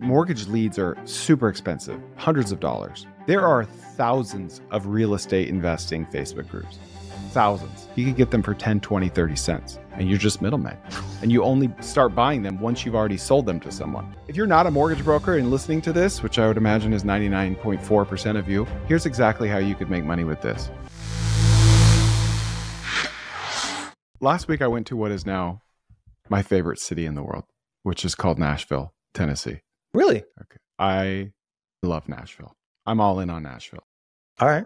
Mortgage leads are super expensive, hundreds of dollars. There are thousands of real estate investing Facebook groups. Thousands. You can get them for 10, 20, 30 cents, and you're just middlemen. And you only start buying them once you've already sold them to someone. If you're not a mortgage broker and listening to this, which I would imagine is 99.4% of you, here's exactly how you could make money with this. Last week, I went to what is now my favorite city in the world, which is called Nashville, Tennessee. Really? Okay. I love Nashville. I'm all in on Nashville. All right.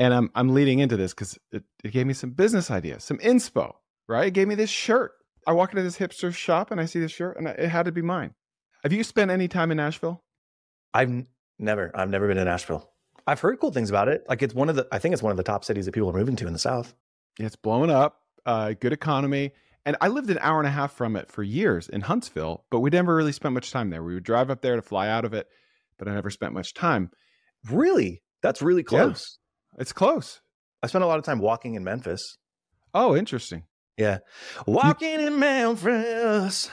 And I'm leading into this because it gave me some business ideas, some inspo, right? It gave me this shirt. I walk into this hipster shop and I see this shirt and it had to be mine. Have you spent any time in Nashville? I've never been to Nashville. I've heard cool things about it. Like I think it's one of the top cities that people are moving to in the South. It's blowing up, good economy. And I lived an hour and a half from it for years in Huntsville, but we never really spent much time there. We would drive up there to fly out of it, but I never spent much time. Really? That's really close. Yeah, it's close. I spent a lot of time walking in Memphis. Oh, interesting. Yeah. Walking in Memphis.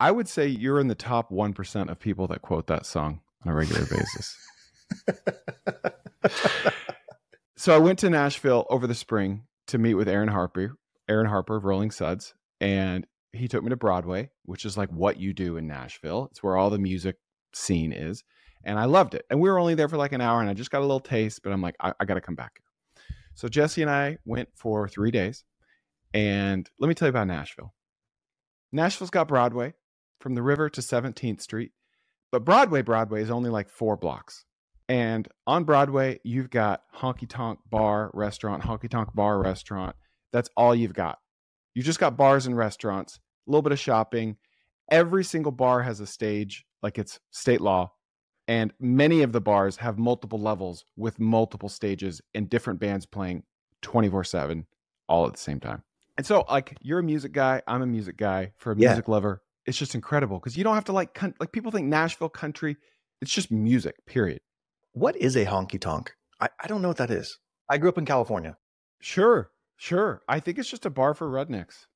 I would say you're in the top 1% of people that quote that song on a regular basis. So I went to Nashville over the spring to meet with Aaron Harper of Rolling Suds, and he took me to Broadway, which is like what you do in Nashville. It's where all the music scene is, and I loved it. And we were only there for like an hour, and I just got a little taste, but I'm like, I got to come back. So Jesse and I went for 3 days, and let me tell you about Nashville. Nashville's got Broadway from the river to 17th Street, but Broadway is only like 4 blocks. And on Broadway, you've got honky-tonk bar, restaurant, honky-tonk bar, restaurant. That's all you've got. You just got bars and restaurants, a little bit of shopping. Every single bar has a stage, like it's state law. And many of the bars have multiple levels with multiple stages and different bands playing 24/7 all at the same time. And so like, you're a music guy. I'm a music guy. For a music lover, it's just incredible because you don't have to like people think Nashville country. It's just music, period. What is a honky tonk? I don't know what that is. I grew up in California. Sure. I think it's just a bar for rednecks.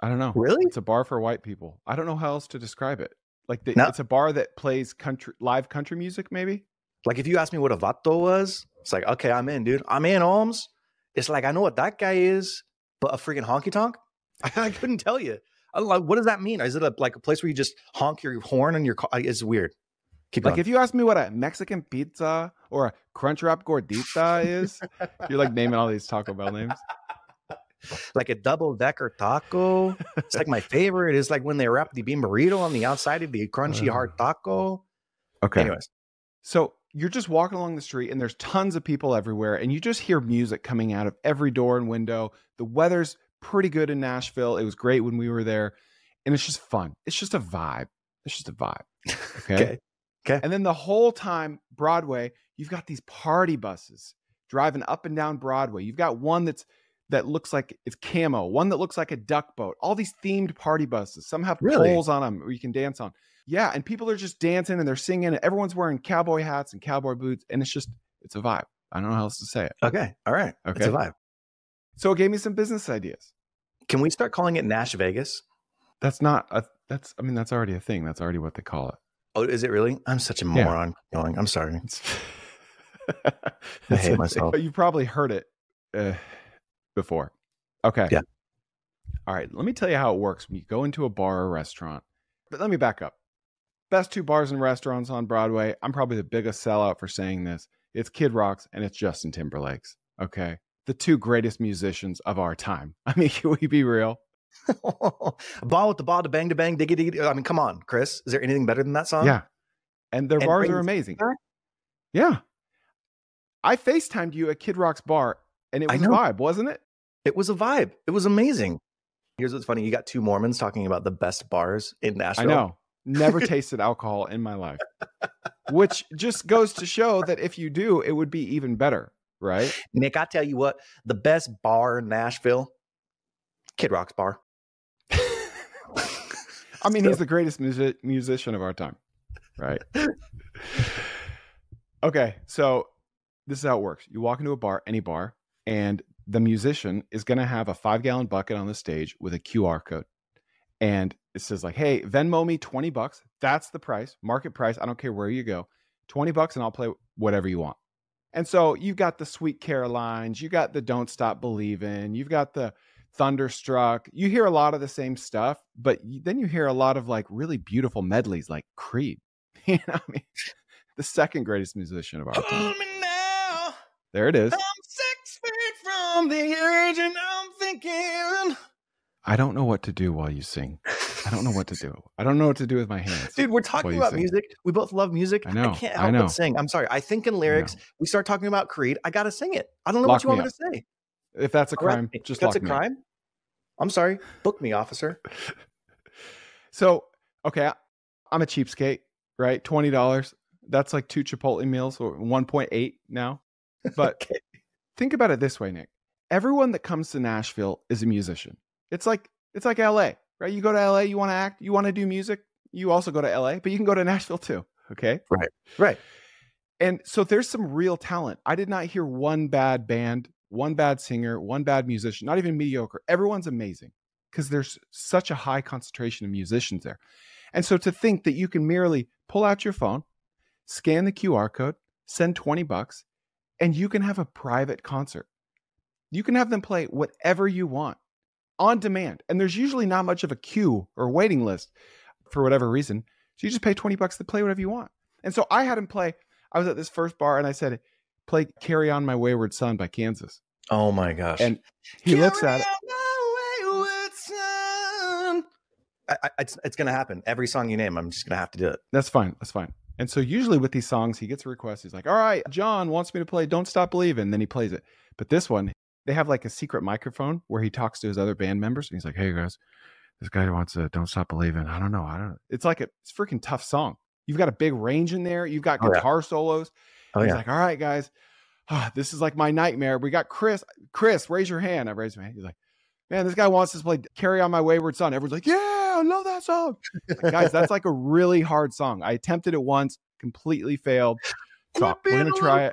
I don't know. Really? It's a bar for white people. I don't know how else to describe it. Like it's a bar that plays live country music, maybe? Like if you asked me what a vato was, it's like, okay, I'm in, dude. I'm in, Alms. It's like, I know what that guy is, but a freaking honky-tonk? I couldn't tell you. I'm like, what does that mean? Is it like a place where you just honk your horn and your car? It's weird. Keep going. If you ask me what a Mexican pizza or a Crunchwrap gordita is, you're like naming all these Taco Bell names. Like a double-decker taco. It's like my favorite. It's like when they wrap the bean burrito on the outside of the crunchy hard taco. Okay. Anyways. So you're just walking along the street and there's tons of people everywhere. And you just hear music coming out of every door and window. The weather's pretty good in Nashville. It was great when we were there. And it's just fun. It's just a vibe. Okay. Okay. And then the whole time, Broadway, you've got these party buses driving up and down Broadway. You've got one that looks like it's camo, one that looks like a duck boat, all these themed party buses. Some have poles on them where you can dance on. Yeah. And people are just dancing and they're singing and everyone's wearing cowboy hats and cowboy boots. And it's a vibe. I don't know how else to say it. Okay. All right. Okay. It's a vibe. So it gave me some business ideas. Can we start calling it Nash Vegas? That's already a thing. That's already what they call it. Oh, is it really? I'm such a moron. Yeah. I'm sorry. I hate myself. You probably heard it. Before. Okay. Yeah. All right. Let me tell you how it works when you go into a bar or restaurant. But let me back up. Best 2 bars and restaurants on Broadway. I'm probably the biggest sellout for saying this. It's Kid Rock's and it's Justin Timberlake's. Okay. The 2 greatest musicians of our time. I mean, can we be real? Ball with the ball, to bang, diggy, diggy. I mean, come on, Chris. Is there anything better than that song? Yeah. And their bars are amazing. Yeah. I FaceTimed you at Kid Rock's bar. And it was a vibe, wasn't it? It was a vibe. It was amazing. Here's what's funny. You got 2 Mormons talking about the best bars in Nashville. I know. Never tasted alcohol in my life. Which just goes to show that if you do, it would be even better, right? Nick, I tell you what. The best bar in Nashville, Kid Rock's bar. I mean, he's the greatest musician of our time, right? Okay, so this is how it works. You walk into a bar, any bar. And the musician is going to have a 5-gallon bucket on the stage with a QR code. And it says like, hey, Venmo me $20. That's the price, market price. I don't care where you go, $20 and I'll play whatever you want. And so you've got the Sweet Carolines, you got the Don't Stop Believin', you've got the Thunderstruck. You hear a lot of the same stuff, but then you hear a lot of like really beautiful medleys like Creed. You know, I mean, the second greatest musician of our time. Hold me now. There it is. I'm 6 feet from the edge and I'm thinking. I don't know what to do while you sing. I don't know what to do. I don't know what to do with my hands. Dude, we're talking about music. We both love music. I know. I can't help but sing. I'm sorry. I think in lyrics. We start talking about Creed. I got to sing it. I don't know what you want me to say. If that's a crime, just lock me up. If that's a crime, I'm sorry. Book me, officer. So, okay, I'm a cheapskate, right? $20. That's like 2 Chipotle meals or 1.8 now. But okay. Think about it this way, Nick. Everyone that comes to Nashville is a musician. It's like LA, right? You go to LA, you want to act, you want to do music. You also go to LA, but you can go to Nashville too. Okay. Right. Right. And so there's some real talent. I did not hear one bad band, one bad singer, one bad musician, not even mediocre. Everyone's amazing because there's such a high concentration of musicians there. And so to think that you can merely pull out your phone, scan the QR code, send $20, and you can have a private concert. You can have them play whatever you want. On demand. And there's usually not much of a queue or waiting list for whatever reason. So you just pay $20 to play whatever you want. And so I had him play. I was at this first bar and I said, play Carry On My Wayward Son by Kansas. Oh my gosh. And he looks at it. It's going to happen. Every song you name, I'm just going to have to do it. That's fine. That's fine. And so usually with these songs, he gets a request. He's like, all right, John wants me to play Don't Stop Believin'. Then he plays it. But this one, they have like a secret microphone where he talks to his other band members. And he's like, hey guys, this guy wants to Don't Stop Believin'. I don't know. It's like it's a freaking tough song. You've got a big range in there. You've got guitar solos. And he's like, all right, guys, this is like my nightmare. We got Chris. Chris, raise your hand. I raised my hand. He's like, man, this guy wants us to play Carry On My Wayward Son. Everyone's like, yeah, I love that song. Like, guys, that's like a really hard song. I attempted it once, completely failed. So we're going to try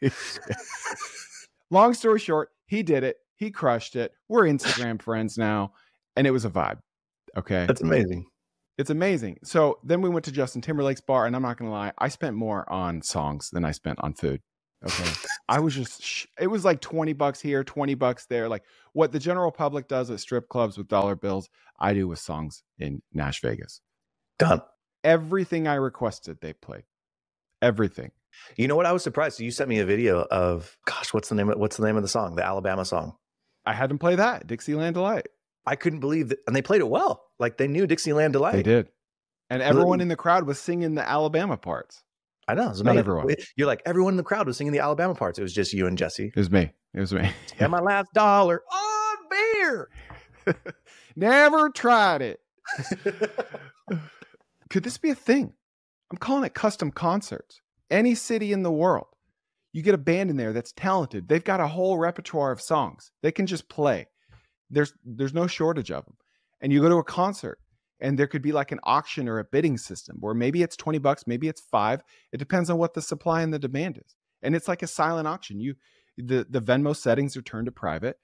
it. Long story short, he did it. He crushed it. We're Instagram friends now. And it was a vibe. Okay. That's amazing. It's amazing. So then we went to Justin Timberlake's bar. And I'm not going to lie. I spent more on songs than I spent on food. Okay. I was just, it was like $20 here, $20 there. Like what the general public does at strip clubs with dollar bills, I do with songs in Nash Vegas. Done. Everything I requested, they played. Everything. You know what? I was surprised. So you sent me a video of, gosh, what's the name of the song? The Alabama song. I had them play that, Dixieland Delight. I couldn't believe that. And they played it well. Like they knew Dixieland Delight. They did. And everyone in the crowd was singing the Alabama parts. I know. Not everyone. You're like, everyone in the crowd was singing the Alabama parts. It was just you and Jesse. It was me. It was me. And my last dollar on beer. Never tried it. Could this be a thing? I'm calling it custom concerts. Any city in the world, you get a band in there that's talented. They've got a whole repertoire of songs. They can just play. There's no shortage of them. And you go to a concert and there could be like an auction or a bidding system where maybe it's $20, maybe it's $5. It depends on what the supply and the demand is. And it's like a silent auction. The Venmo settings are turned to private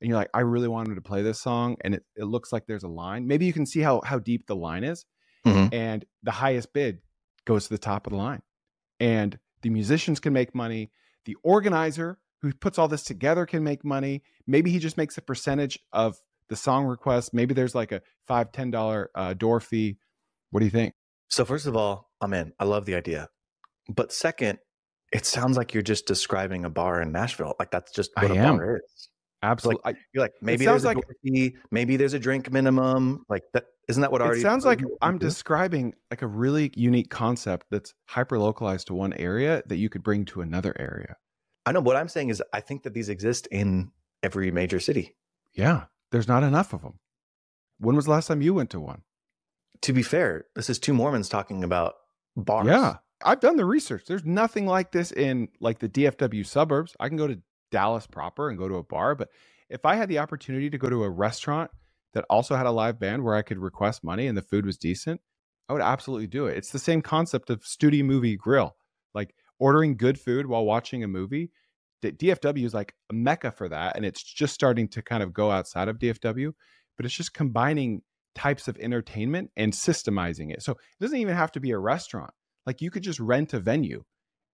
and you're like, I really wanted to play this song. And it looks like there's a line. Maybe you can see how deep the line is. Mm-hmm. And the highest bid goes to the top of the line. And the musicians can make money. The organizer who puts all this together can make money. Maybe he just makes a percentage of the song request. Maybe there's like a $5, $10 door fee. What do you think? So first of all, I'm in. I love the idea. But second, it sounds like you're just describing a bar in Nashville. Like that's just what a bar is. Absolutely. Like, you're like, maybe there's a door fee, maybe there's a drink minimum. Like that. Isn't that what already? It sounds like I'm describing like a really unique concept that's hyper localized to one area that you could bring to another area. I know what I'm saying is I think that these exist in every major city. Yeah, there's not enough of them. When was the last time you went to one? To be fair, this is two Mormons talking about bars. Yeah, I've done the research. There's nothing like this in like the DFW suburbs. I can go to Dallas proper and go to a bar, but if I had the opportunity to go to a restaurant that also had a live band where I could request money and the food was decent, I would absolutely do it. It's the same concept of studio movie grill, like ordering good food while watching a movie. That DFW is like a mecca for that. And it's just starting to kind of go outside of DFW, but it's just combining types of entertainment and systemizing it. So it doesn't even have to be a restaurant. Like you could just rent a venue.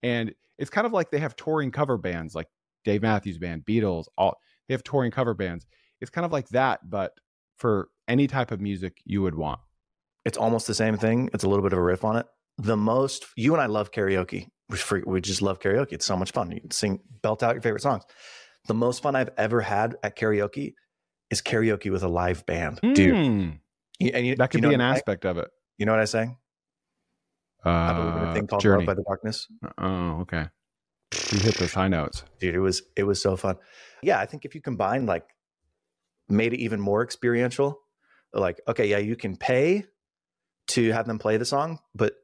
And it's kind of like they have touring cover bands, like Dave Matthews Band, Beatles, all they have touring cover bands. It's kind of like that, but for any type of music you would want. It's almost the same thing. It's a little bit of a riff on it. The most, you and I love karaoke. We just love karaoke. It's so much fun. You can sing, belt out your favorite songs. The most fun I've ever had at karaoke is karaoke with a live band. Dude. And that could be an aspect of it. You know what I sang? I believe in a thing called Journey. Love by the Darkness. Oh, okay. You hit those high notes. Dude, it was so fun. Yeah, I think if you combine, like, made it even more experiential, like, okay, yeah, you can pay to have them play the song, but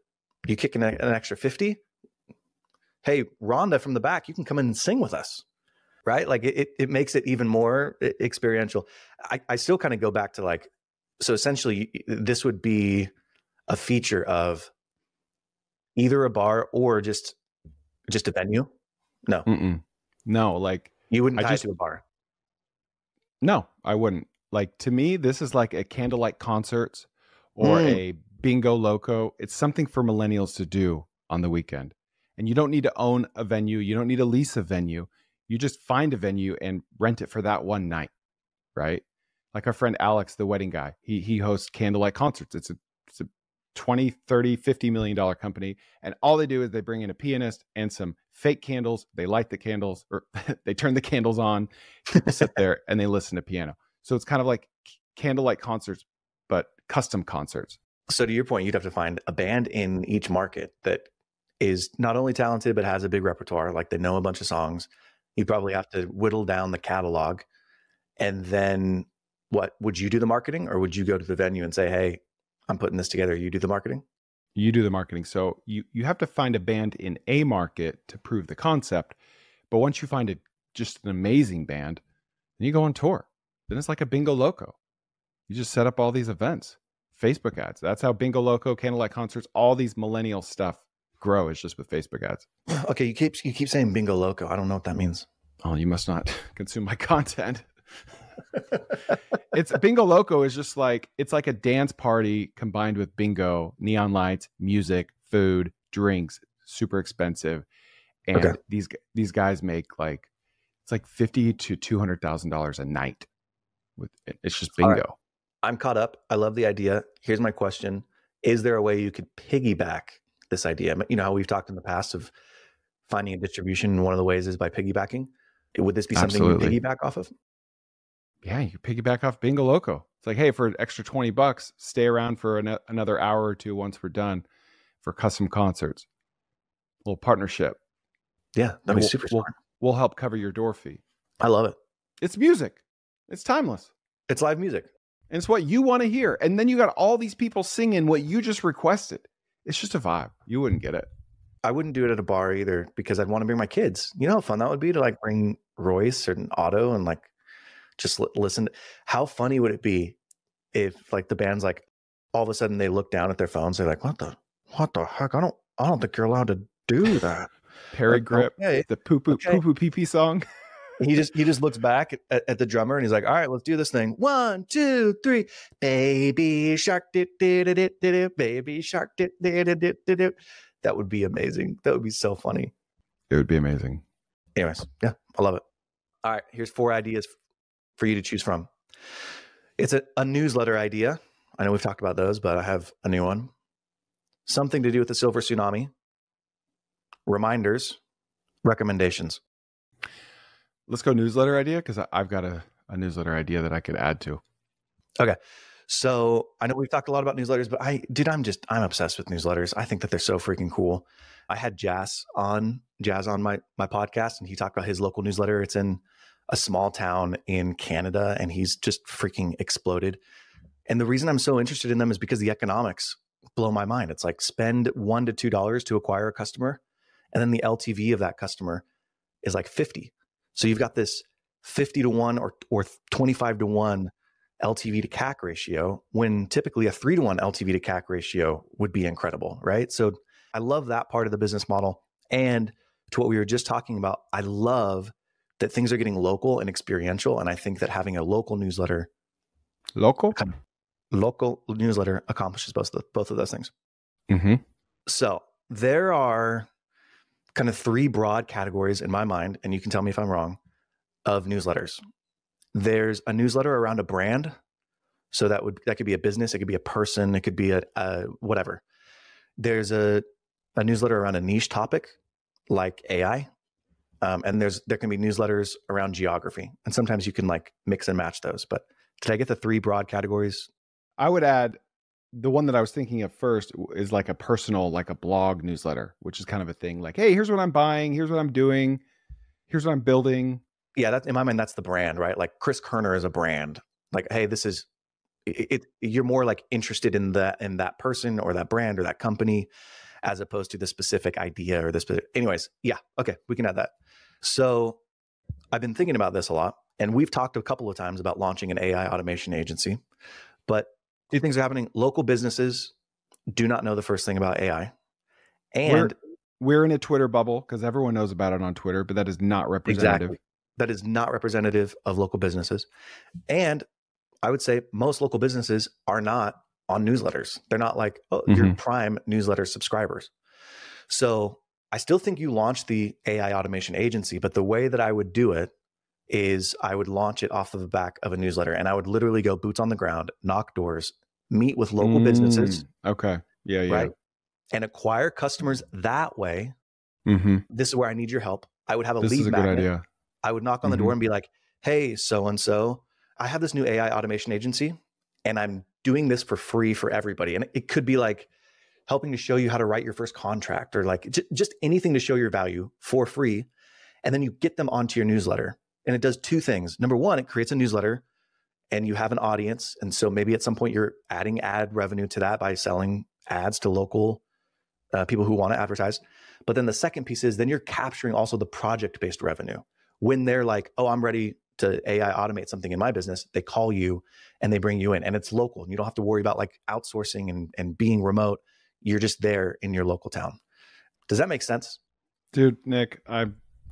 you kick in an extra 50. Hey, Rhonda from the back, you can come in and sing with us, right? Like it makes it even more experiential. I still kind of go back to, like, so essentially this would be a feature of either a bar or just a venue. No. No, like you wouldn't tie it to a bar. No, I wouldn't. Like, to me, this is like a Candlelight Concerts or a Bingo Loco. It's something for millennials to do on the weekend. And you don't need to own a venue. You don't need to lease a venue. You just find a venue and rent it for that one night, right? Like our friend Alex, the wedding guy, he hosts Candlelight Concerts. It's a $20, $30, $50 million company. And all they do is they bring in a pianist and some fake candles. They light the candles, or they turn the candles on, sit there, and they listen to piano. So it's kind of like Candlelight Concerts, but custom concerts. So to your point, you'd have to find a band in each market that is not only talented, but has a big repertoire. Like they know a bunch of songs. You probably have to whittle down the catalog. And then what, would you do the marketing, or would you go to the venue and say, hey, I'm putting this together? You do the marketing? You do the marketing. So you have to find a band in a market to prove the concept. But once you find just an amazing band, then you go on tour. Then it's like a Bingo Loco. You just set up all these events, Facebook ads. That's how Bingo Loco, Candlelight Concerts, all these millennial stuff grow, is just with Facebook ads. Okay, you keep saying Bingo Loco. I don't know what that means. Oh, you must not consume my content. It's Bingo Loco is just like, it's like a dance party combined with bingo, neon lights, music, food, drinks, super expensive. And okay, these guys make like, it's like $50,000 to $200,000 a night. With it's just bingo. Right. I'm caught up. I love the idea. Here's my question. Is there a way you could piggyback this idea? You know how we've talked in the past of finding a distribution, and one of the ways is by piggybacking. Would this be something you piggyback off of? Yeah, you piggyback off Bingo Loco. It's like, hey, for an extra 20 bucks, stay around for another hour or two once we're done for custom concerts. A little partnership. Yeah, that'd be super smart. We'll help cover your door fee. I love it. It's music. It's timeless. It's live music. And it's what you want to hear. And then you got all these people singing what you just requested. It's just a vibe. You wouldn't get it. I wouldn't do it at a bar either, because I'd want to bring my kids. You know how fun that would be to, like, bring Royce or an Otto and, like, just listen. How funny would it be if, like, the band's like, all of a sudden they look down at their phones. They're like, what the heck? I don't think you're allowed to do that. Parrot grip, okay. The poo poo pee pee song. He just looks back at the drummer and he's like, all right, let's do this thing. 1, 2, 3, baby shark, baby shark. That would be amazing. That would be so funny. It would be amazing. Anyways. Yeah. I love it. All right. Here's 4 ideas for you to choose from. It's a newsletter idea. I know we've talked about those, but I have a new one. Something to do with the silver tsunami. Reminders. Recommendations. Let's go newsletter idea, because I've got a newsletter idea that I could add to. Okay. So I know we've talked a lot about newsletters, but I'm obsessed with newsletters. I think that they're so freaking cool. I had Jazz on my podcast, and he talked about his local newsletter. It's in a small town in Canada, and he's just freaking exploded. And the reason I'm so interested in them is because the economics blow my mind. It's like spend $1 to $2 to acquire a customer, and then the LTV of that customer is like 50. So you've got this 50 to 1 or 25 to 1 LTV to CAC ratio, when typically a 3 to 1 LTV to CAC ratio would be incredible, right? So I love that part of the business model. And to what we were just talking about, I love that things are getting local and experiential. And I think that having a local newsletter. Local? local newsletter accomplishes both of those things. Mm-hmm. So there are kind of three broad categories in my mind, and you can tell me if I'm wrong, of newsletters. There's a newsletter around a brand. So that could be a business, it could be a person, it could be a whatever. There's a newsletter around a niche topic like AI. And there can be newsletters around geography. And sometimes you can like mix and match those. But did I get the three broad categories? I would add the one that I was thinking of first is like a personal, like a blog newsletter, which is kind of a thing like, hey, here's what I'm buying, here's what I'm doing, here's what I'm building. Yeah, that's, in my mind, that's the brand, right? Like Chris Koerner is a brand. Like, hey, this is, you're more like interested in that person or that brand or that company as opposed to the specific idea or this. Anyways, yeah, okay, we can add that. So I've been thinking about this a lot, and we've talked a couple of times about launching an AI automation agency, but two things are happening. Local businesses do not know the first thing about AI. And we're in a Twitter bubble because everyone knows about it on Twitter, but that is not representative. Exactly. That is not representative of local businesses. And I would say most local businesses are not on newsletters. They're not like, oh, mm-hmm. Your prime newsletter subscribers. So I still think you launch the AI automation agency, but the way that I would do it is I would launch it off of the back of a newsletter, and I would literally go boots on the ground, knock doors, meet with local businesses. Okay. Yeah. Yeah. Right? And acquire customers that way. Mm-hmm. This is where I need your help. I would have a lead magnet. Good idea. I would knock on the door and be like, hey, so-and-so, I have this new AI automation agency and I'm doing this for free for everybody. And it could be like helping to show you how to write your first contract or like just anything to show your value for free. And then you get them onto your newsletter, and it does two things. Number one, it creates a newsletter and you have an audience. And so maybe at some point you're adding ad revenue to that by selling ads to local people who want to advertise. But then the second piece is then you're capturing also the project-based revenue. When they're like, oh, I'm ready to AI automate something in my business, they call you and they bring you in, and it's local. And you don't have to worry about like outsourcing and being remote. You're just there in your local town. Does that make sense? Dude, Nick, I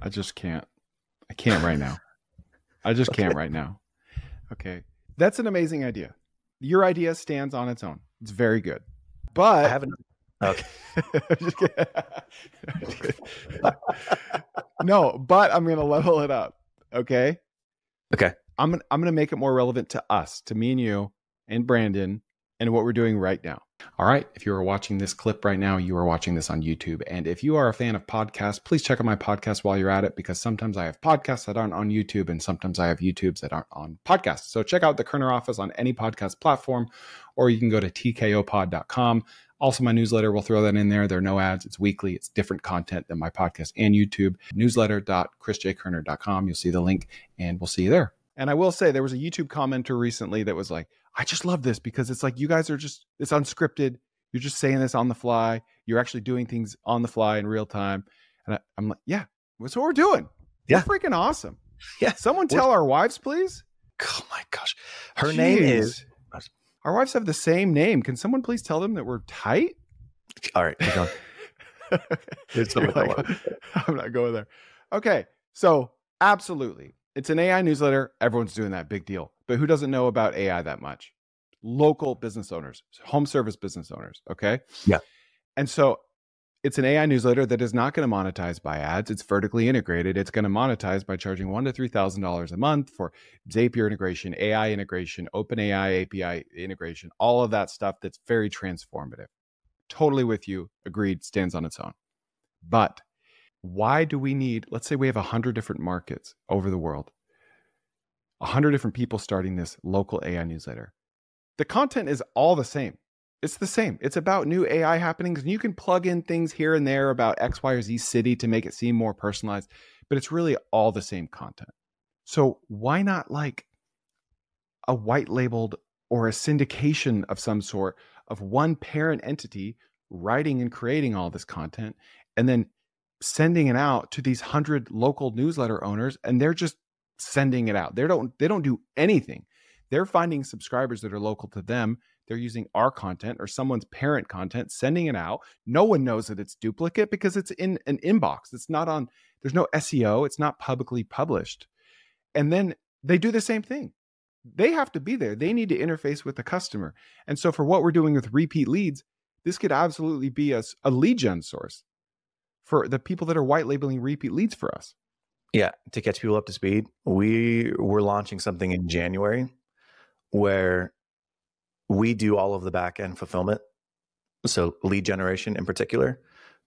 just can't. I can't right now. I just can't right now. Okay. That's an amazing idea. Your idea stands on its own. It's very good. But I haven't. Okay. No, but I'm going to level it up. Okay. Okay. I'm going to make it more relevant to us, to me and you and Brandon and what we're doing right now. All right. If you are watching this clip right now, you are watching this on YouTube. And if you are a fan of podcasts, please check out my podcast while you're at it, because sometimes I have podcasts that aren't on YouTube and sometimes I have YouTubes that aren't on podcasts. So check out The Koerner Office on any podcast platform, or you can go to tkopod.com. Also, my newsletter, we'll throw that in there. There are no ads. It's weekly. It's different content than my podcast and YouTube. Newsletter.chrisjkoerner.com. You'll see the link and we'll see you there. And I will say there was a YouTube commenter recently that was like, I just love this because it's like, you guys are just, it's unscripted. You're just saying this on the fly. You're actually doing things on the fly in real time. And I'm like, yeah, that's what we're doing. Yeah. We're freaking awesome. Yeah. Someone tell our wives, please. Oh my gosh. Her name is... Our wives have the same name. Can someone please tell them that we're tight? All right. Okay. I'm not going there. Okay. So absolutely. It's an AI newsletter. Everyone's doing that, big deal. But who doesn't know about AI that much? Local business owners, home service business owners. Okay. Yeah. And so it's an AI newsletter that is not going to monetize by ads. It's vertically integrated. It's going to monetize by charging $1,000 to $3,000 a month for Zapier integration, AI integration, OpenAI API integration, all of that stuff that's very transformative. Totally with you. Agreed. Stands on its own. But why do we need, let's say we have 100 different markets over the world, 100 different people starting this local AI newsletter? The content is all the same. It's the same. It's about new AI happenings, and you can plug in things here and there about X, Y, or Z city to make it seem more personalized, but it's really all the same content. So why not like a white labeled or a syndication of some sort of one parent entity writing and creating all this content and then sending it out to these 100 local newsletter owners, and they're just sending it out. They don't do anything. They're finding subscribers that are local to them. They're using our content or someone's parent content, sending it out. No one knows that it's duplicate because it's in an inbox. It's not on, there's no SEO. It's not publicly published. And then they do the same thing. they have to be there. They need to interface with the customer. And so for what we're doing with repeat leads, this could absolutely be a lead gen source for the people that are white labeling repeat leads for us. Yeah. To catch people up to speed, we were launching something in January where we do all of the back end fulfillment. So lead generation in particular,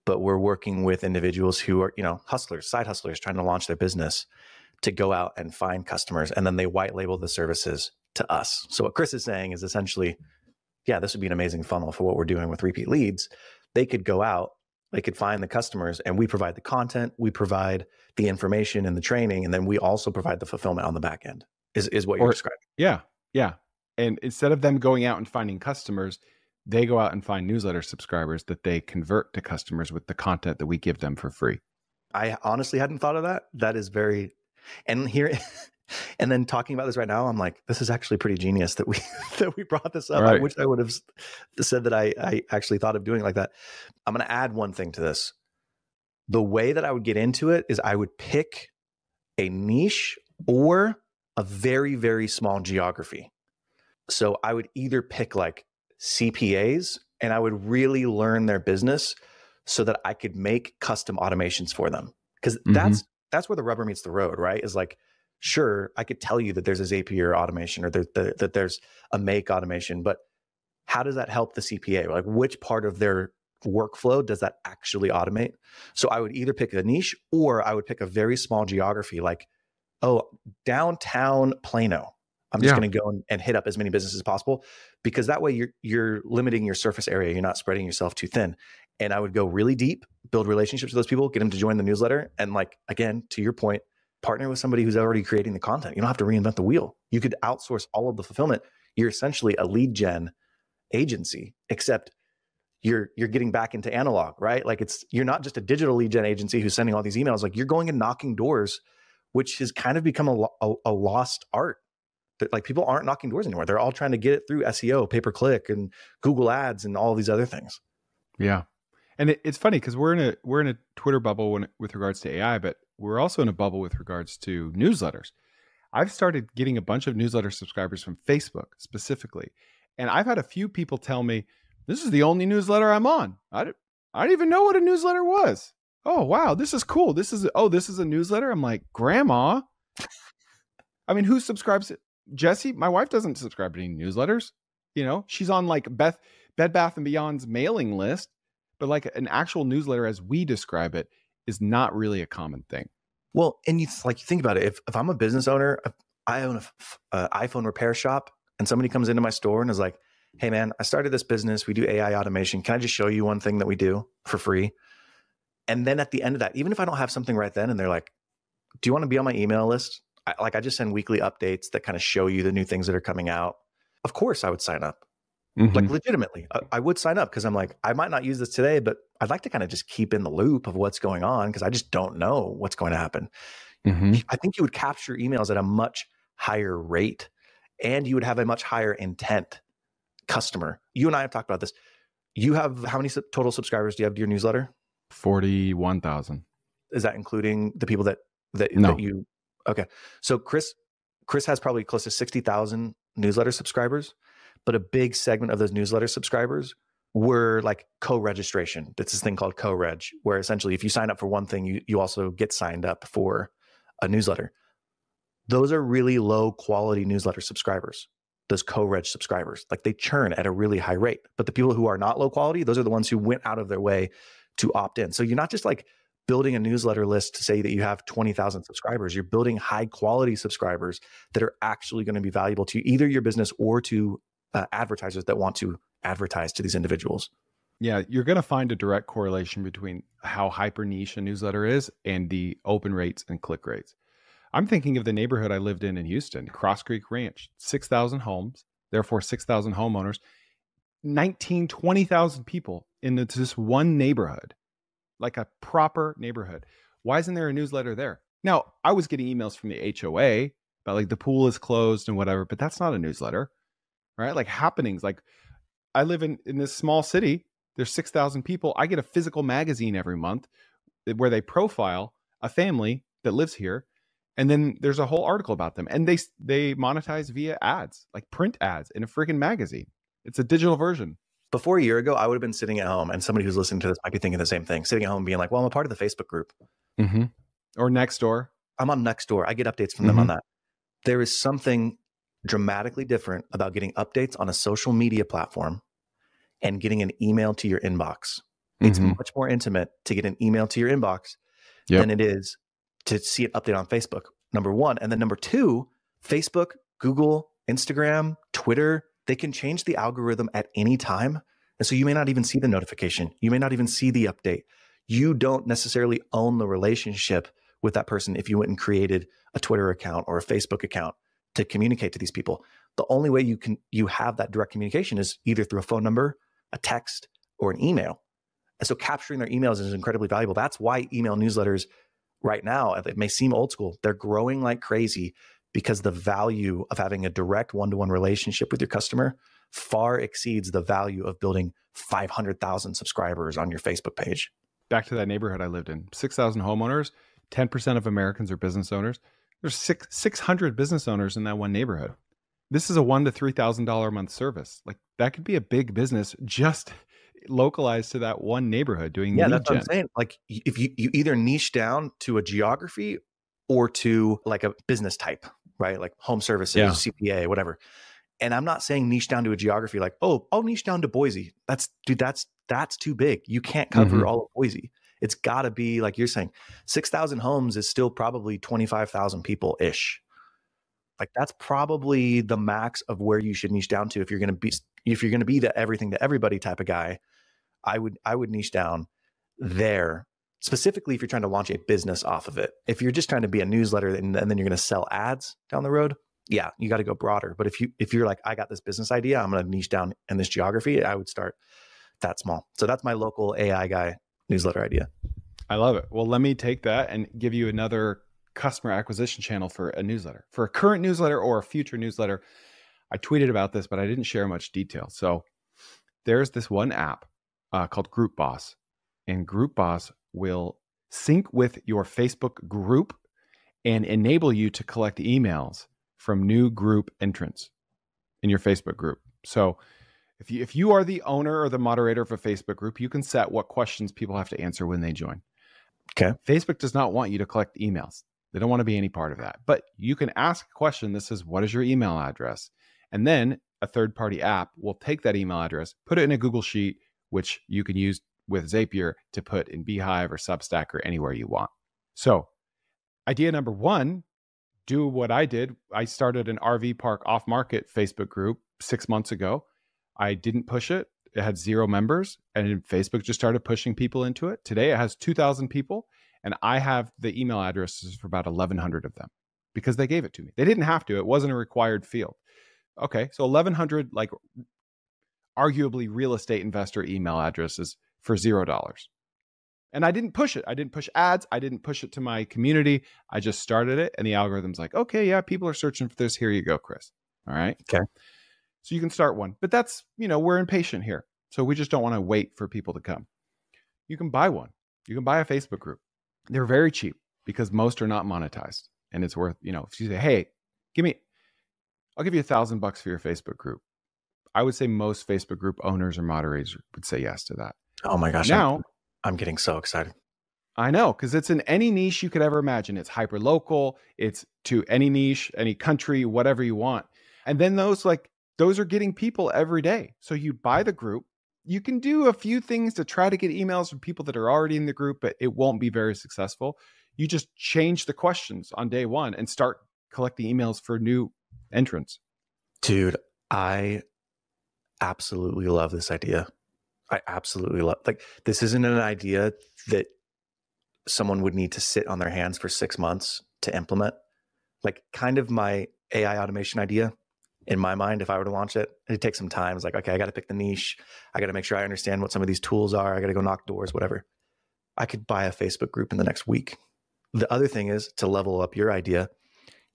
but we're working with individuals who are, you know, hustlers, side hustlers trying to launch their business to go out and find customers. And then they white label the services to us. So what Chris is saying is essentially, yeah, this would be an amazing funnel for what we're doing with repeat leads. They could go out, they could find the customers, and we provide the content, we provide the information and the training, and then we also provide the fulfillment on the back end is what you're describing. Yeah. Yeah. And instead of them going out and finding customers, they go out and find newsletter subscribers that they convert to customers with the content that we give them for free. I honestly hadn't thought of that. That is very... And here, and then talking about this right now, I'm like, this is actually pretty genius that we brought this up. Right. I wish I would have said that I actually thought of doing it like that. I'm going to add one thing to this. The way that I would get into it is I would pick a niche or a very, very small geography. So I would either pick like CPAs, and I would really learn their business so that I could make custom automations for them. Because that's where the rubber meets the road, right? Is like, sure, I could tell you that there's a Zapier automation or that there's a Make automation, but how does that help the CPA? Like, which part of their workflow does that actually automate? So I would either pick a niche or I would pick a very small geography, like, oh, downtown Plano. I'm just going to go and hit up as many businesses as possible, because that way you're limiting your surface area. You're not spreading yourself too thin. And I would go really deep, build relationships with those people, get them to join the newsletter. And like, again, to your point, partner with somebody who's already creating the content. You don't have to reinvent the wheel. You could outsource all of the fulfillment. You're essentially a lead gen agency, except you're getting back into analog, right? Like you're not just a digital lead gen agency who's sending all these emails. Like, you're going and knocking doors, which has kind of become a lost art. Like, people aren't knocking doors anymore. They're all trying to get it through SEO, pay-per-click, and Google ads, and all these other things. Yeah. And it's funny because we're in a Twitter bubble with regards to AI, but we're also in a bubble with regards to newsletters. I've started getting a bunch of newsletter subscribers from Facebook specifically. And I've had a few people tell me, this is the only newsletter I'm on. I didn't even know what a newsletter was. Oh, wow. This is cool. This is a newsletter. I'm like, grandma. I mean, who subscribes it? Jesse, my wife, doesn't subscribe to any newsletters. You know, she's on like Bed Bath & Beyond's mailing list, but like an actual newsletter as we describe it is not really a common thing. Well, and it's like, think about it. If I'm a business owner, I own an iPhone repair shop, and somebody comes into my store and is like, hey man, I started this business. We do AI automation. Can I just show you one thing that we do for free? And then at the end of that, even if I don't have something right then, and they're like, do you want to be on my email list? I just send weekly updates that kind of show you the new things that are coming out. Of course I would sign up. Like, legitimately, I would sign up, because I'm like, I might not use this today, but I'd like to kind of just keep in the loop of what's going on, because I just don't know what's going to happen. I think you would capture emails at a much higher rate, and you would have a much higher intent customer. You and I have talked about this. You have, how many total subscribers do you have to your newsletter? 41,000. Is that including the people that you... Okay. So Chris has probably close to 60,000 newsletter subscribers, but a big segment of those newsletter subscribers were like co-registration. That's this thing called co-reg, where essentially if you sign up for one thing, you also get signed up for a newsletter. Those are really low quality newsletter subscribers, those co-reg subscribers. Like, they churn at a really high rate, but the people who are not low quality, those are the ones who went out of their way to opt in. So you're not just like building a newsletter list to say that you have 20,000 subscribers. You're building high quality subscribers that are actually going to be valuable to either your business or to advertisers that want to advertise to these individuals. Yeah. You're going to find a direct correlation between how hyper niche a newsletter is and the open rates and click rates. I'm thinking of the neighborhood I lived in Houston, Cross Creek Ranch, 6,000 homes, therefore 6,000 homeowners, 20,000 people in this one neighborhood. Like a proper neighborhood. Why isn't there a newsletter there? Now, I was getting emails from the HOA about like the pool is closed and whatever, but that's not a newsletter, right? Like happenings. Like, I live in this small city. There's 6,000 people. I get a physical magazine every month where they profile a family that lives here. And then there's a whole article about them, and they monetize via ads, like print ads in a freaking magazine. It's a digital version. Before a year ago, I would have been sitting at home, and somebody who's listening to this might be thinking the same thing, sitting at home being like, well, I'm a part of the Facebook group. Mm-hmm. Or Nextdoor. I'm on Nextdoor. I get updates from them on that. There is something dramatically different about getting updates on a social media platform and getting an email to your inbox. It's much more intimate to get an email to your inbox than it is to see an update on Facebook, number one. And then number two, Facebook, Google, Instagram, Twitter, they can change the algorithm at any time. And so you may not even see the notification. You may not even see the update. You don't necessarily own the relationship with that person if you went and created a Twitter account or a Facebook account to communicate to these people. The only way you have that direct communication is either through a phone number, a text, or an email. And so capturing their emails is incredibly valuable. That's why email newsletters right now, it may seem old school, they're growing like crazy, because the value of having a direct one-to-one relationship with your customer far exceeds the value of building 500,000 subscribers on your Facebook page. Back to that neighborhood I lived in, 6,000 homeowners, 10% of Americans are business owners. There's 600 business owners in that one neighborhood. This is a $1,000 to $3,000 a month service. Like, that could be a big business just localized to that one neighborhood doing lead gen. Yeah, that's what I'm saying. Like, if you either niche down to a geography or to like a business type, right? Like home services, CPA, whatever. And I'm not saying niche down to a geography like, oh, I'll niche down to Boise. That's too big. You can't cover all of Boise. It's got to be, like you're saying, 6,000 homes is still probably 25,000 people-ish. Like, that's probably the max of where you should niche down to if you're going to be the everything to everybody type of guy. I would niche down there specifically if you're trying to launch a business off of it. If you're just trying to be a newsletter and then you're going to sell ads down the road, yeah, you got to go broader. But if you're like, I got this business idea, I'm going to niche down in this geography, I would start that small. So that's my local AI guy newsletter idea. I love it. Well, let me take that and give you another customer acquisition channel for a newsletter, for a current newsletter or a future newsletter. I tweeted about this, but I didn't share much detail. So there's this one app called Group Boss, and Group Boss will sync with your Facebook group and enable you to collect emails from new group entrants in your Facebook group. So if you are the owner or the moderator of a Facebook group, you can set what questions people have to answer when they join. Okay. Facebook does not want you to collect emails. They don't want to be any part of that. But you can ask a question. This is, what is your email address? And then a third-party app will take that email address, put it in a Google Sheet, which you can use with Zapier to put in Beehive or Substack or anywhere you want. So idea number one, do what I did. I started an RV park off-market Facebook group 6 months ago. I didn't push it. It had 0 members, and Facebook just started pushing people into it. Today it has 2,000 people, and I have the email addresses for about 1,100 of them because they gave it to me. They didn't have to. It wasn't a required field. Okay, so 1,100, like, arguably real estate investor email addresses for $0. And I didn't push it. I didn't push ads. I didn't push it to my community. I just started it, and the algorithm's like, okay, yeah, people are searching for this. Here you go, Chris. All right. Okay. So you can start one, but that's, you know, we're impatient here. So we just don't want to wait for people to come. You can buy one. You can buy a Facebook group. They're very cheap because most are not monetized, and it's worth, you know, if you say, hey, I'll give you $1,000 for your Facebook group. I would say most Facebook group owners or moderators would say yes to that. Oh my gosh. Now I'm getting so excited. I know, because it's in any niche you could ever imagine. It's hyper local. It's to any niche, any country, whatever you want. And then those are getting people every day. So you buy the group. You can do a few things to try to get emails from people that are already in the group, but it won't be very successful. You just change the questions on day one and start collecting emails for new entrants. Dude, I absolutely love this idea. I absolutely love, like, this isn't an idea that someone would need to sit on their hands for 6 months to implement. Like, kind of my AI automation idea. In my mind, if I were to launch it, it'd take some time. It's like, okay, I got to pick the niche. I got to make sure I understand what some of these tools are. I got to go knock doors, whatever. I could buy a Facebook group in the next week. The other thing is, to level up your idea,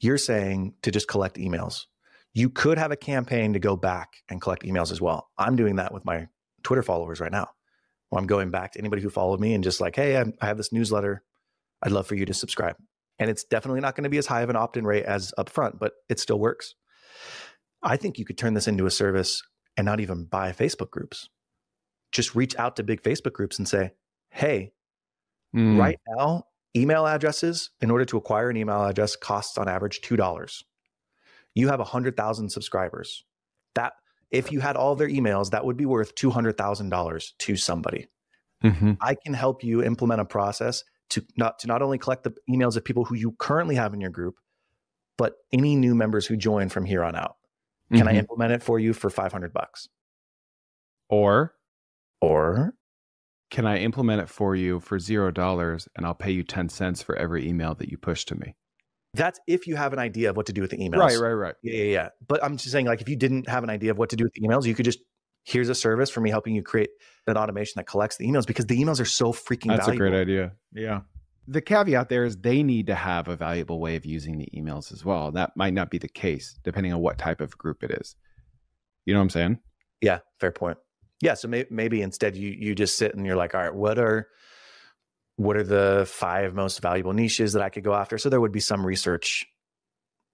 you're saying to just collect emails. You could have a campaign to go back and collect emails as well. I'm doing that with my Twitter followers right now. Well, I'm going back to anybody who followed me and just like, hey, I have this newsletter. I'd love for you to subscribe. And it's definitely not going to be as high of an opt-in rate as upfront, but it still works. I think you could turn this into a service and not even buy Facebook groups. Just reach out to big Facebook groups and say, hey, right now, email addresses, in order to acquire an email address, costs on average $2. You have 100,000 subscribers. That, if you had all of their emails, that would be worth $200,000 to somebody. Mm-hmm. I can help you implement a process to not only collect the emails of people who you currently have in your group, but any new members who join from here on out. Can I implement it for you for $500? Or can I implement it for you for $0 and I'll pay you 10 cents for every email that you push to me? That's if you have an idea of what to do with the emails. Right. Yeah. But I'm just saying, like, if you didn't have an idea of what to do with the emails, you could just, here's a service for me helping you create an automation that collects the emails, because the emails are so freaking valuable. That's a great idea. Yeah. The caveat there is they need to have a valuable way of using the emails as well. That might not be the case depending on what type of group it is. You know what I'm saying? Yeah, fair point. Yeah. So maybe instead you just sit and you're like, all right, what are the 5 most valuable niches that I could go after? So there would be some research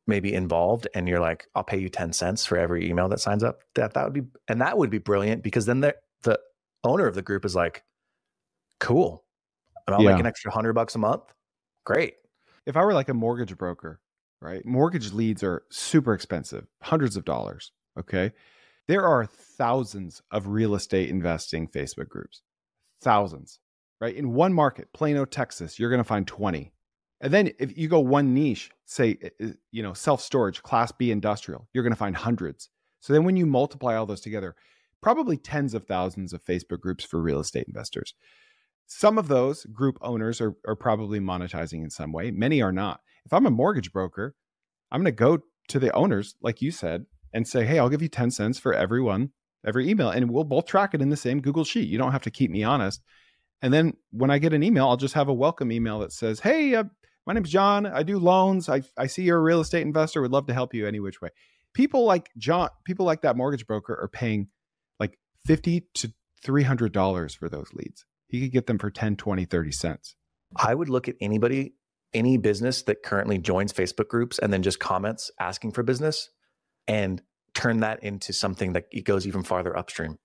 maybe involved, and you're like, I'll pay you 10 cents for every email that signs up. That would be brilliant, because then the owner of the group is like, cool. And I'll make an extra $100 a month. Great. If I were like a mortgage broker, right? Mortgage leads are super expensive, hundreds of dollars. Okay. There are thousands of real estate investing Facebook groups, thousands, right? In one market, Plano, Texas, you're going to find 20. And then if you go one niche, say, you know, self-storage, class B industrial, you're going to find hundreds. So then when you multiply all those together, probably tens of thousands of Facebook groups for real estate investors. Some of those group owners are probably monetizing in some way. Many are not. If I'm a mortgage broker, I'm going to go to the owners, like you said, and say, hey, I'll give you 10 cents for every email, and we'll both track it in the same Google sheet. You don't have to keep me honest. And then when I get an email, I'll just have a welcome email that says, hey, my name's John. I do loans. I see you're a real estate investor. Would love to help you any which way. People like John, people like that mortgage broker are paying like $50 to $300 for those leads. You could get them for 10, 20, 30 cents. I would look at anybody, any business that currently joins Facebook groups and then just comments asking for business, and turn that into something that it goes even farther upstream.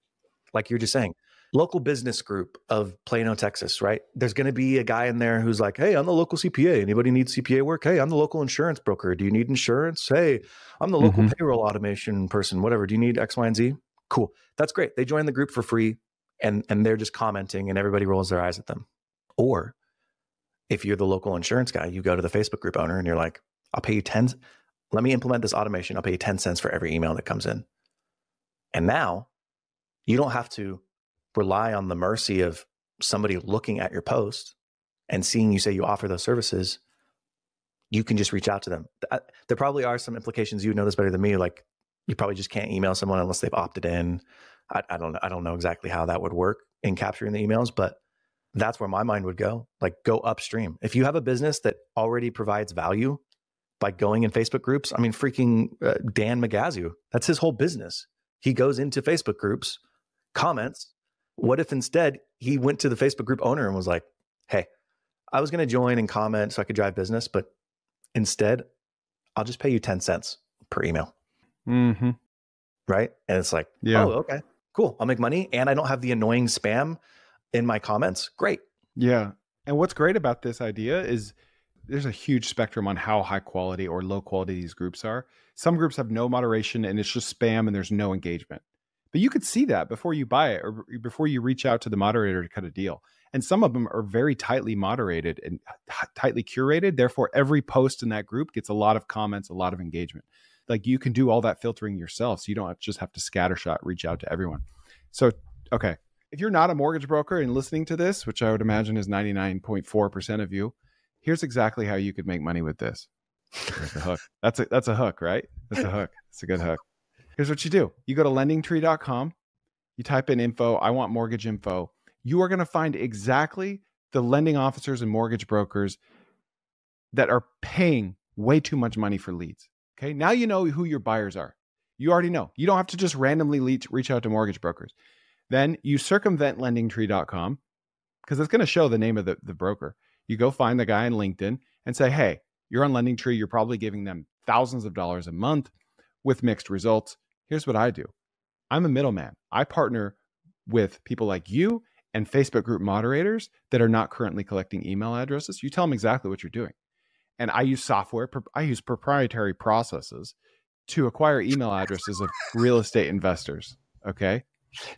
Like you're just saying, local business group of Plano, Texas, right? There's going to be a guy in there who's like, hey, I'm the local CPA. Anybody need CPA work? Hey, I'm the local insurance broker. Do you need insurance? Hey, I'm the local payroll automation person, whatever. Do you need X, Y, and Z? Cool. That's great. They join the group for free. And they're just commenting and everybody rolls their eyes at them. Or if you're the local insurance guy, you go to the Facebook group owner and you're like, I'll pay you 10. Let me implement this automation. I'll pay you 10 cents for every email that comes in. And now you don't have to rely on the mercy of somebody looking at your post and seeing you say you offer those services. You can just reach out to them. There probably are some implications. You know this better than me. Like, you probably just can't email someone unless they've opted in. I don't know exactly how that would work in capturing the emails, but that's where my mind would go. Like, go upstream. If you have a business that already provides value by going in Facebook groups, I mean, freaking Dan Magazu, that's his whole business. He goes into Facebook groups, comments. What if instead he went to the Facebook group owner and was like, hey, I was going to join and comment so I could drive business, but instead I'll just pay you 10 cents per email. Mm-hmm. Right? And it's like, oh, okay, cool. I'll make money. And I don't have the annoying spam in my comments. Great. Yeah. And what's great about this idea is there's a huge spectrum on how high quality or low quality these groups are. Some groups have no moderation and it's just spam and there's no engagement. But you could see that before you buy it or before you reach out to the moderator to cut a deal. And some of them are very tightly moderated and tightly curated. Therefore, every post in that group gets a lot of comments, a lot of engagement. Like, you can do all that filtering yourself. So you don't just have to scattershot, reach out to everyone. So, okay. If you're not a mortgage broker and listening to this, which I would imagine is 99.4% of you, here's exactly how you could make money with this. There's a hook. That's a hook, right? That's a hook. It's a good hook. Here's what you do. You go to LendingTree.com. You type in info. I want mortgage info. You are going to find exactly the lending officers and mortgage brokers that are paying way too much money for leads. Okay, now you know who your buyers are. You already know. You don't have to just randomly reach out to mortgage brokers. Then you circumvent LendingTree.com, because it's going to show the name of the broker. You go find the guy on LinkedIn, and say, hey, you're on LendingTree. You're probably giving them thousands of dollars a month with mixed results. Here's what I do. I'm a middleman. I partner with people like you and Facebook group moderators that are not currently collecting email addresses. You tell them exactly what you're doing. And I use software. I use proprietary processes to acquire email addresses of real estate investors. Okay.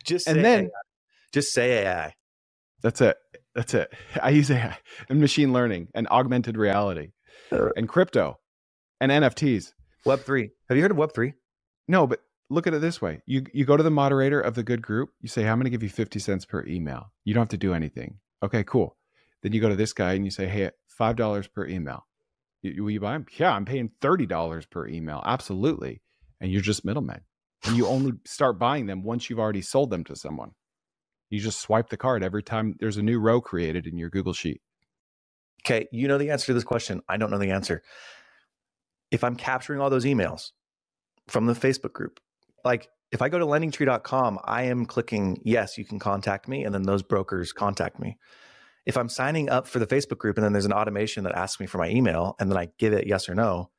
Just say AI. That's it. That's it. I use AI and machine learning and augmented reality and crypto and NFTs. Web3. Have you heard of Web3? No, but look at it this way. You go to the moderator of the good group. You say, hey, I'm going to give you 50 cents per email. You don't have to do anything. Okay, cool. Then you go to this guy and you say, hey, $5 per email. Will you buy them? Yeah, I'm paying $30 per email. Absolutely. And you're just middlemen. And you only start buying them once you've already sold them to someone. You just swipe the card every time there's a new row created in your Google Sheet. Okay, you know the answer to this question. I don't know the answer. If I'm capturing all those emails from the Facebook group, like if I go to LendingTree.com, I am clicking, yes, you can contact me. And then those brokers contact me. If I'm signing up for the Facebook group and then there's an automation that asks me for my email and then I give it yes or no,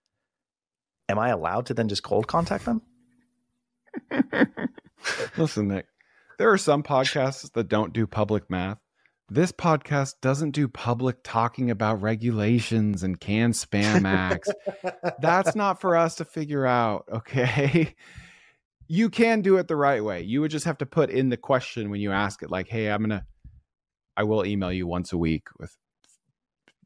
am I allowed to then just cold contact them? Listen, Nick, there are some podcasts that don't do public math. This podcast doesn't do public talking about regulations and CAN-SPAM Acts. That's not for us to figure out, okay? You can do it the right way. You would just have to put in the question when you ask it, like, hey, I will email you once a week with,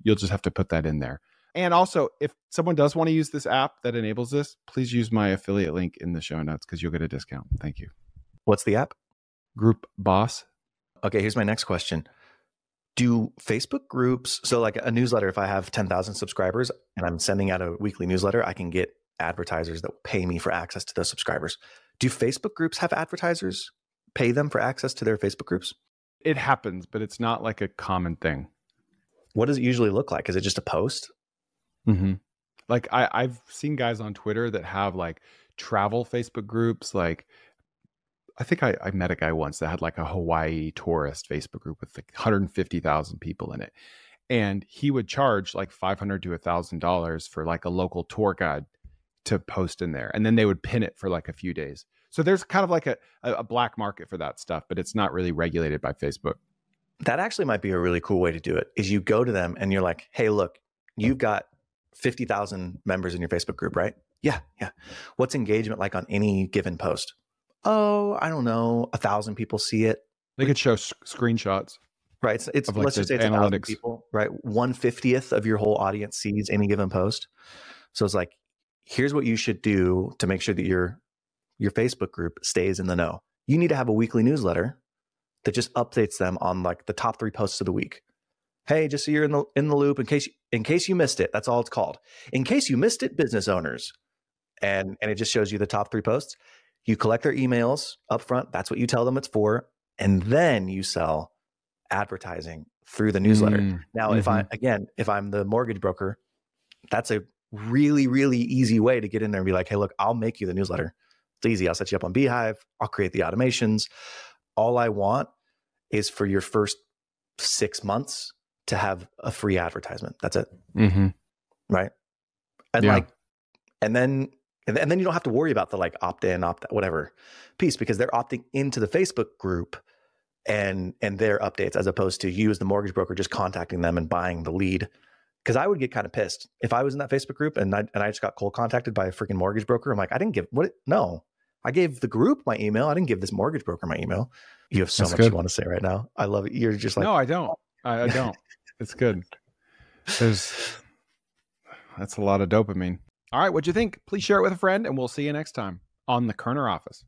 you'll just have to put that in there. And also, if someone does want to use this app that enables this, please use my affiliate link in the show notes because you'll get a discount. Thank you. What's the app? Group Boss. Okay, here's my next question. Do Facebook groups, so like a newsletter, if I have 10,000 subscribers and I'm sending out a weekly newsletter, I can get advertisers that will pay me for access to those subscribers. Do Facebook groups have advertisers pay them for access to their Facebook groups? It happens, but it's not like a common thing. What does it usually look like? Is it just a post? Mm-hmm. Like I've seen guys on Twitter that have like travel Facebook groups. Like I think I met a guy once that had like a Hawaii tourist Facebook group with like 150,000 people in it. And he would charge like $500 to $1,000 for like a local tour guide to post in there. And then they would pin it for like a few days. So there's kind of like a black market for that stuff, but it's not really regulated by Facebook. That actually might be a really cool way to do it, is you go to them and you're like, hey, look, you've got 50,000 members in your Facebook group, right? Yeah, yeah. What's engagement like on any given post? Oh, I don't know. 1,000 people see it. They could show screenshots. Right. It's like let's just say it's 1,000 people, right? 1/50th of your whole audience sees any given post. So it's like, here's what you should do to make sure that your Facebook group stays in the know. You need to have a weekly newsletter that just updates them on like the top 3 posts of the week. Hey, just so you're in the loop, in case you missed it, that's all it's called. In case you missed it, business owners. And it just shows you the top 3 posts. You collect their emails up front. That's what you tell them it's for. And then you sell advertising through the newsletter. Now, if I'm the mortgage broker, that's a really, really easy way to get in there and be like, hey, look, I'll make you the newsletter. It's easy. I'll set you up on Beehive. I'll create the automations. All I want is for your first 6 months to have a free advertisement. That's it. Right. And yeah. And then you don't have to worry about the like opt-in, opt-out, whatever piece, because they're opting into the Facebook group and their updates, as opposed to you as the mortgage broker just contacting them and buying the lead. Because I would get kind of pissed if I was in that Facebook group and I just got cold contacted by a freaking mortgage broker. I'm like, I didn't give what? No, I gave the group my email. I didn't give this mortgage broker my email. You have so That's much good. You want to say right now. I love it. You're just like, no, I don't. I don't. It's good. That's a lot of dopamine. All right, what'd you think? Please share it with a friend, and we'll see you next time on The Koerner Office.